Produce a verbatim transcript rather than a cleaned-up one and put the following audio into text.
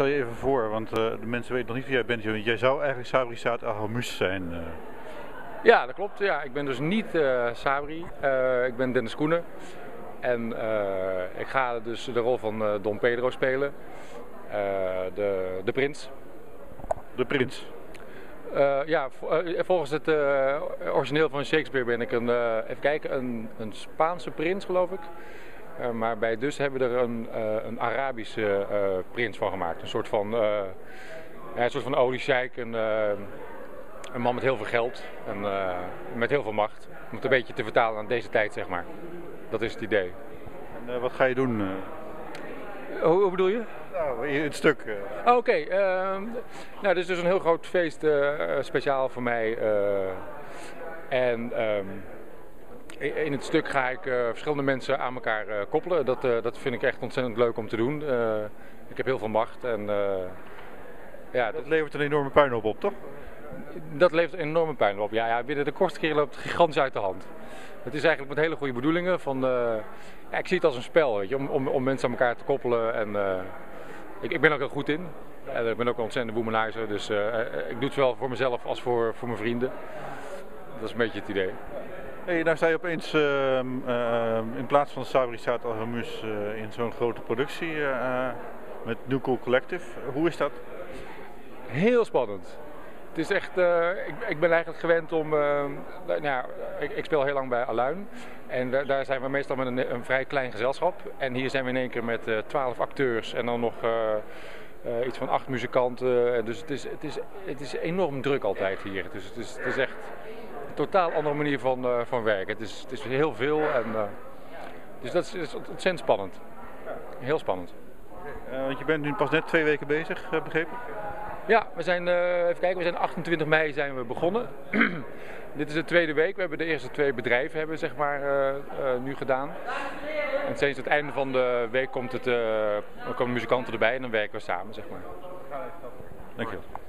stel je even voor, want uh, de mensen weten nog niet wie jij bent. Jij zou eigenlijk Sabri Saad el Hamus zijn. Uh. Ja, dat klopt. Ja. Ik ben dus niet uh, Sabri. Uh, ik ben Dennis Koenen. En uh, ik ga dus de rol van uh, Don Pedro spelen. Uh, de, de prins. De prins? Uh, ja, volgens het uh, origineel van Shakespeare ben ik een, uh, even kijken, een, een Spaanse prins, geloof ik. Uh, maar bij dus hebben we er een, uh, een Arabische uh, prins van gemaakt. Een soort van, uh, ja, een soort van oliesjeik, een, uh, een man met heel veel geld en uh, met heel veel macht. Om het een beetje te vertalen aan deze tijd, zeg maar. Dat is het idee. En uh, wat ga je doen? Uh, hoe, hoe bedoel je? Nou, het stuk. Uh... Oh, oké. Okay. Uh, nou, dit is dus een heel groot feest, uh, speciaal voor mij. Uh, en... Um, In het stuk ga ik uh, verschillende mensen aan elkaar uh, koppelen. Dat, uh, dat vind ik echt ontzettend leuk om te doen. Uh, ik heb heel veel macht. En, uh, ja, dat levert een enorme puinhoop op, toch? Dat levert een enorme puinhoop op. Ja, ja, binnen de kortste keer loopt het gigantisch uit de hand. Het is eigenlijk met hele goede bedoelingen. Van, uh, ja, ik zie het als een spel, weet je, om, om, om mensen aan elkaar te koppelen. En, uh, ik, ik ben er ook heel goed in. En ik ben ook een ontzettende womanizer. Dus uh, ik doe het zowel voor mezelf als voor, voor mijn vrienden. Dat is een beetje het idee. Hey, nou sta je opeens uh, uh, in plaats van Sabri Saad el Hamus uh, in zo'n grote productie uh, met New Cool Collective. Hoe is dat? Heel spannend. Het is echt, uh, ik, ik ben eigenlijk gewend om, uh, nou, ja, ik, ik speel heel lang bij Aluin. En da daar zijn we meestal met een, een vrij klein gezelschap. En hier zijn we in één keer met twaalf uh, acteurs en dan nog uh, uh, iets van acht muzikanten. Dus het is, het, is, het is enorm druk altijd hier. Dus het is, het is echt... totaal andere manier van, uh, van werken. Het is, het is heel veel en uh, dus dat is, is ontzettend spannend. Heel spannend. Uh, want je bent nu pas net twee weken bezig, uh, begrepen? Ja, we zijn, uh, even kijken, we zijn achtentwintig mei zijn we begonnen. Dit is de tweede week. We hebben de eerste twee bedrijven hebben, zeg maar, uh, uh, nu gedaan. En sinds het einde van de week komt het, uh, komen muzikanten erbij en dan werken we samen, zeg maar. Dankjewel.